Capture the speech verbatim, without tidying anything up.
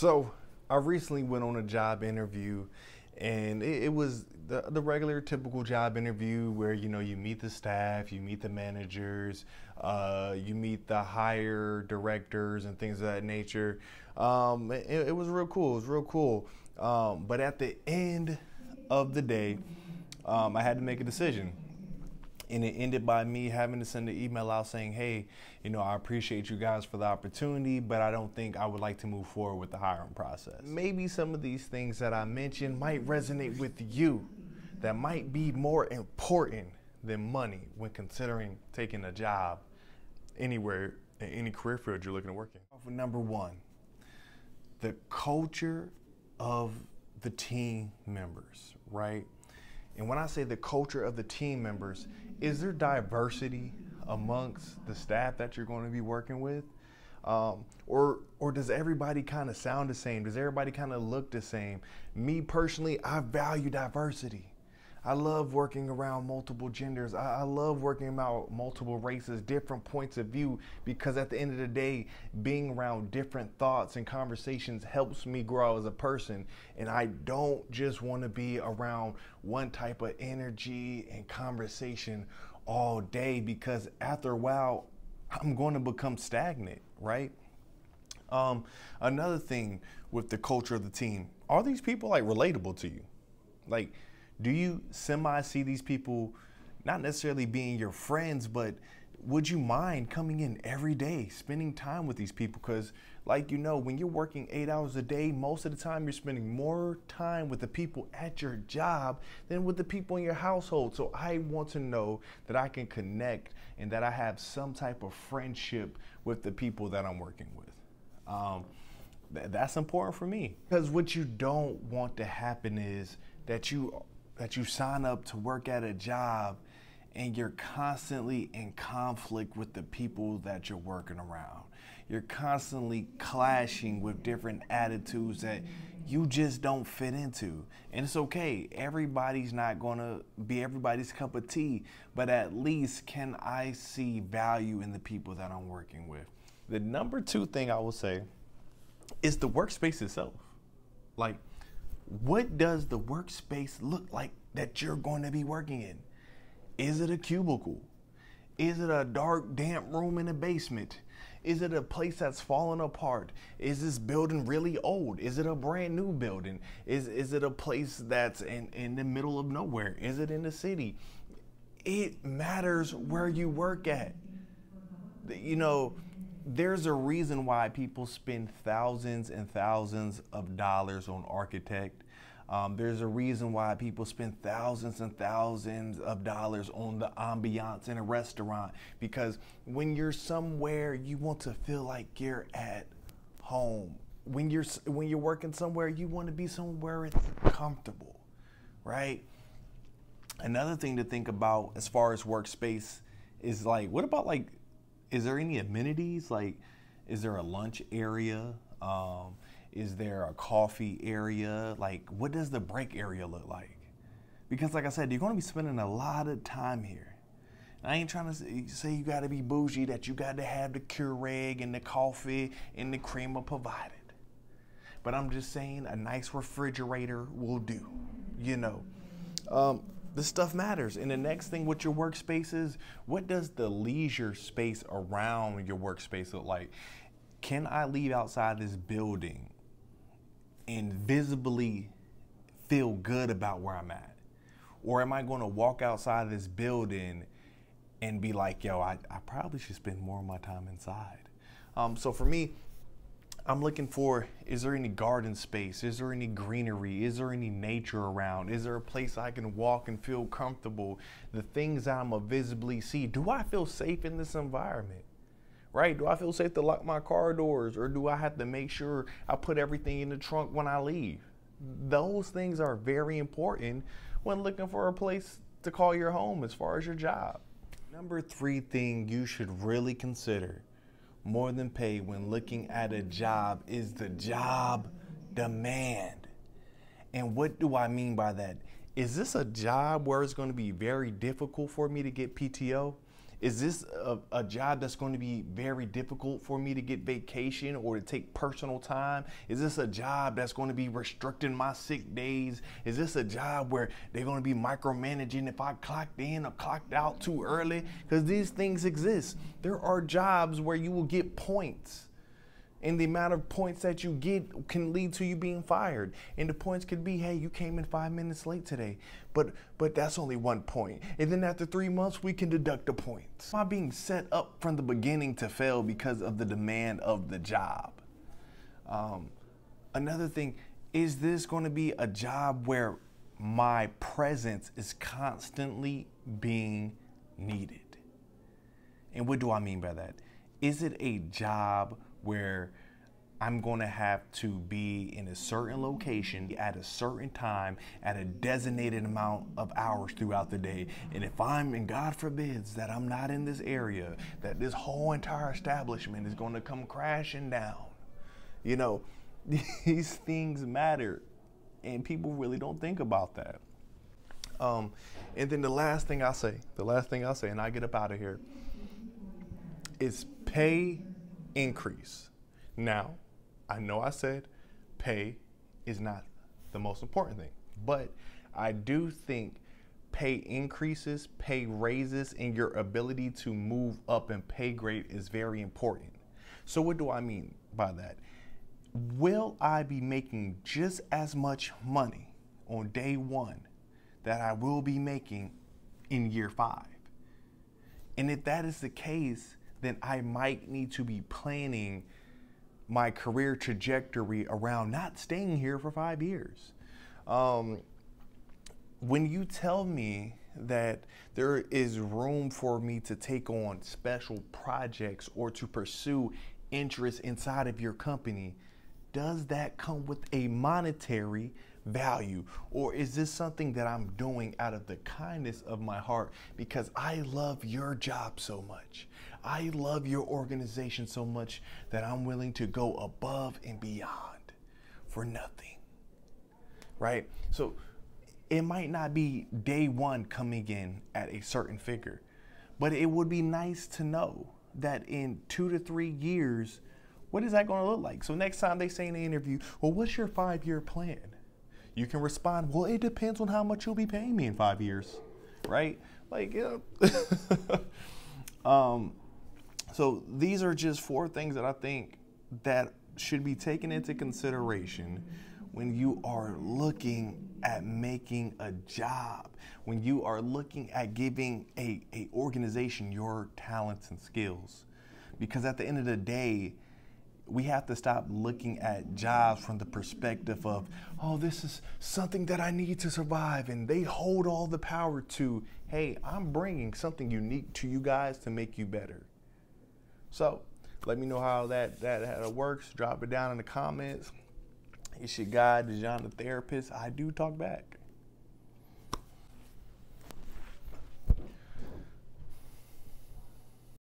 So I recently went on a job interview, and it, it was the, the regular typical job interview where, you know, you meet the staff, you meet the managers, uh, you meet the higher directors and things of that nature. Um, it, it was real cool. It was real cool. Um, but at the end of the day, um, I had to make a decision. And it ended by me having to send an email out saying, hey, you know, I appreciate you guys for the opportunity, but I don't think I would like to move forward with the hiring process. Maybe some of these things that I mentioned might resonate with you, that might be more important than money when considering taking a job anywhere in any career field you're looking to work in. Number one, the culture of the team members, right? And when I say the culture of the team members, is there diversity amongst the staff that you're going to be working with? Um, or, or does everybody kind of sound the same? Does everybody kind of look the same? Me personally, I value diversity. I love working around multiple genders. I, I love working about multiple races, different points of view, because at the end of the day, being around different thoughts and conversations helps me grow as a person. And I don't just want to be around one type of energy and conversation all day, because after a while, I'm going to become stagnant, right? Um, another thing with the culture of the team, are these people like relatable to you? Like, do you semi see these people not necessarily being your friends, but would you mind coming in every day, spending time with these people? Because like, you know, when you're working eight hours a day, most of the time you're spending more time with the people at your job than with the people in your household. So I want to know that I can connect and that I have some type of friendship with the people that I'm working with. Um, th that's important for me. Because what you don't want to happen is that you that you sign up to work at a job and you're constantly in conflict with the people that you're working around. You're constantly clashing with different attitudes that you just don't fit into. And it's okay, everybody's not gonna be everybody's cup of tea, but at least can I see value in the people that I'm working with? The number two thing I will say is the workspace itself. Like, what does the workspace look like that you're going to be working in? Is it a cubicle? Is it a dark, damp room in a basement? Is it a place that's fallen apart? Is this building really old? Is it a brand new building? Is, is it a place that's in, in the middle of nowhere? Is it in the city? It matters where you work at. You know, there's a reason why people spend thousands and thousands of dollars on architect. Um, there's a reason why people spend thousands and thousands of dollars on the ambiance in a restaurant, because when you're somewhere, you want to feel like you're at home. When you're, when you're working somewhere, you want to be somewhere it's comfortable, right? Another thing to think about as far as workspace is like, what about like, is there any amenities? Like, is there a lunch area? Um, is there a coffee area? Like, what does the break area look like? Because like I said, you're gonna be spending a lot of time here. And I ain't trying to say you gotta be bougie, that you gotta have the Keurig and the coffee and the creamer provided. But I'm just saying a nice refrigerator will do, you know. Um, This stuff matters. And the next thing with your workspace is, what does the leisure space around your workspace look like? Can I leave outside this building and visibly feel good about where I'm at? Or am I going to walk outside of this building and be like, yo, I, I probably should spend more of my time inside. Um, so for me, I'm looking for, is there any garden space? Is there any greenery? Is there any nature around? Is there a place I can walk and feel comfortable? The things I'm going to visibly see, do I feel safe in this environment? Right? Do I feel safe to lock my car doors, or do I have to make sure I put everything in the trunk when I leave? Those things are very important when looking for a place to call your home as far as your job. Number three thing you should really consider more than pay when looking at a job is the job demand. And what do I mean by that? Is this a job where it's going to be very difficult for me to get P T O? is this a, a job that's going to be very difficult for me to get vacation or to take personal time? Is this a job that's going to be restricting my sick days? Is this a job where they're going to be micromanaging if I clocked in or clocked out too early? Because these things exist. There are jobs where you will get points, and the amount of points that you get can lead to you being fired. And the points could be, hey, you came in five minutes late today, but but that's only one point. And then after three months, we can deduct the points. Am I being set up from the beginning to fail because of the demand of the job? Um, another thing, is this gonna be a job where my presence is constantly being needed? And what do I mean by that? Is it a job where I'm gonna have to be in a certain location at a certain time at a designated amount of hours throughout the day? And if I'm, and God forbids that I'm not in this area, that this whole entire establishment is gonna come crashing down. You know, these things matter, and people really don't think about that. Um, and then the last thing I'll say, the last thing I'll say, and I get up out of here, is pay increase. Now, I know I said pay is not the most important thing, but I do think pay increases, pay raises, and your ability to move up in pay grade is very important. So what do I mean by that? Will I be making just as much money on day one that I will be making in year five? And if that is the case, then I might need to be planning my career trajectory around not staying here for five years. Um, when you tell me that there is room for me to take on special projects or to pursue interests inside of your company, does that come with a monetary value? Or is this something that I'm doing out of the kindness of my heart because I love your job so much? I love your organization so much that I'm willing to go above and beyond for nothing, right? So it might not be day one coming in at a certain figure, but it would be nice to know that in two to three years, what is that going to look like? So next time they say in the interview, well, what's your five-year plan? You can respond, well, it depends on how much you'll be paying me in five years, right? Like, yeah. um, so these are just four things that I think that should be taken into consideration when you are looking at making a job, when you are looking at giving a, a organization your talents and skills. Because at the end of the day, we have to stop looking at jobs from the perspective of, oh, this is something that I need to survive, and they hold all the power to, hey, I'm bringing something unique to you guys to make you better. So let me know how that, that, how that works. Drop it down in the comments. It's your guy, Dijon the Therapist. I do talk back.